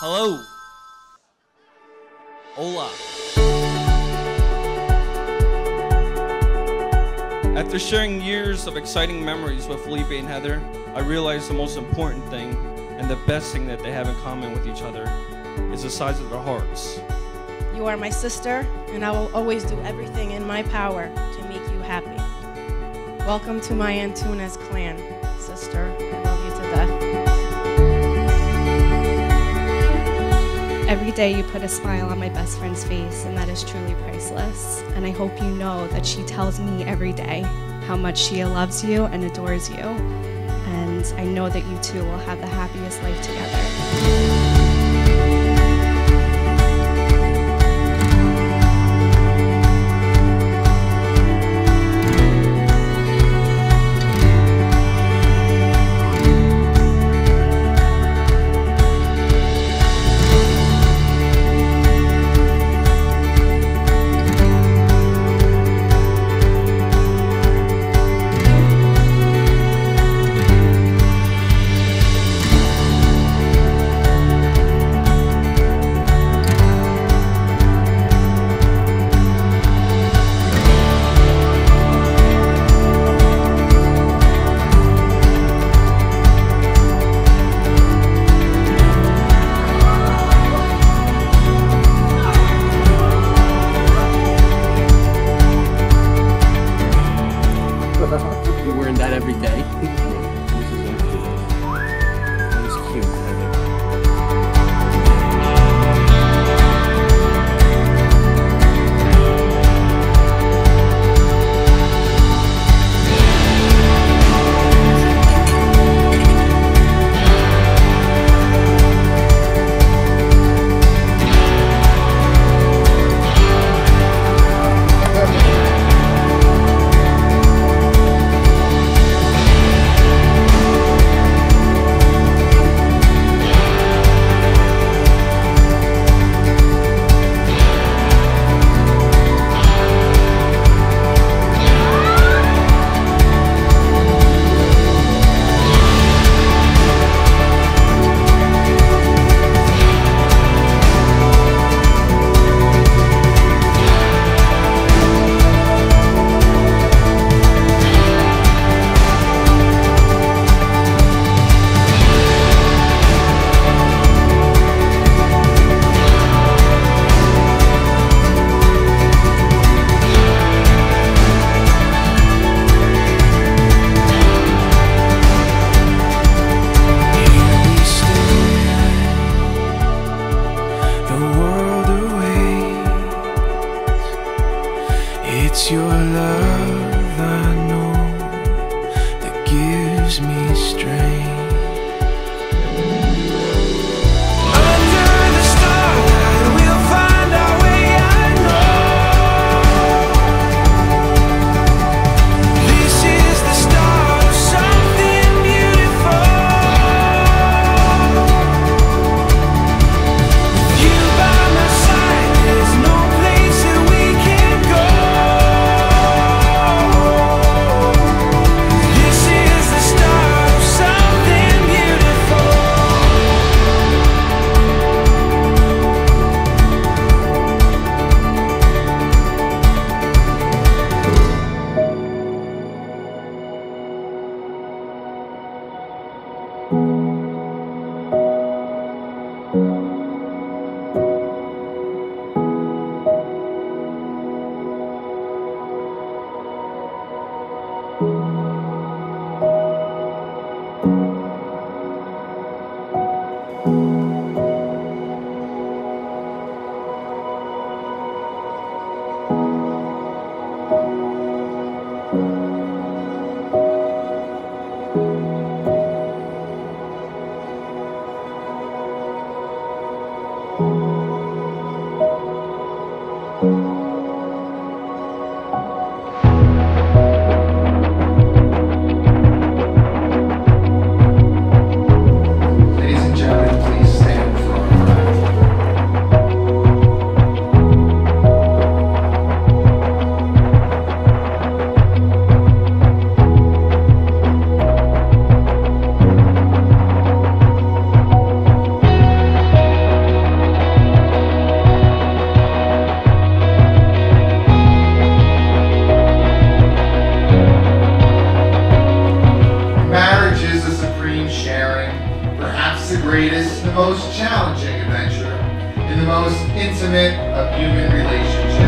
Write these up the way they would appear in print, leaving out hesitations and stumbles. Hello. Hola. After sharing years of exciting memories with Felipe and Heather, I realized the most important thing and the best thing that they have in common with each other is the size of their hearts. You are my sister, and I will always do everything in my power to make you happy. Welcome to my Antunes clan, sister. I love you to death. Every day you put a smile on my best friend's face, and that is truly priceless. And I hope you know that she tells me every day how much she loves you and adores you. And I know that you two will have the happiest life together. You're wearing that every day. It was cute, Heather. It's your love, I know, that gives me strength. Something most challenging adventure, in the most intimate of human relationships.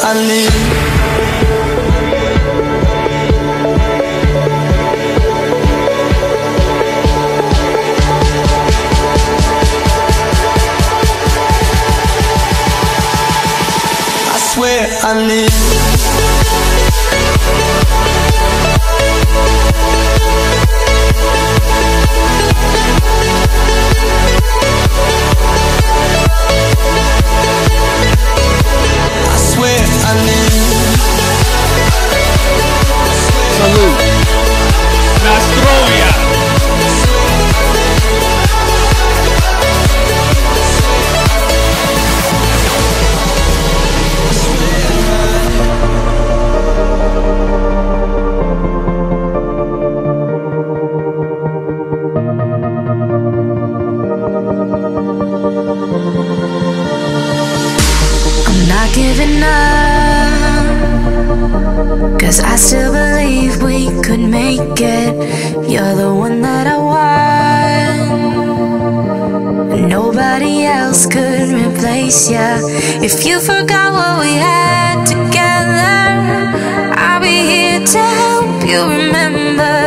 I live. I live. I swear I live. Salud. Nastrovia. Giving up, cause I still believe we could make it. You're the one that I want. Nobody else could replace ya. If you forgot what we had together, I'll be here to help you remember.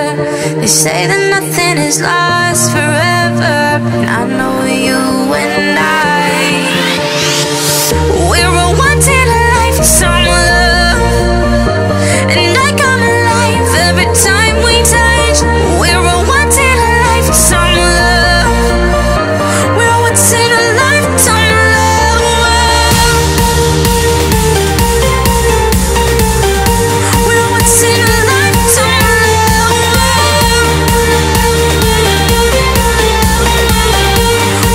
They say that nothing is lost forever, and I know you and I, we're a wanted life for some love, and I come alive every time we touch. We're a wanted life for some love. We're wanted a lifetime love. We're wanted a lifetime love. We're wanted a lifetime love.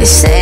They say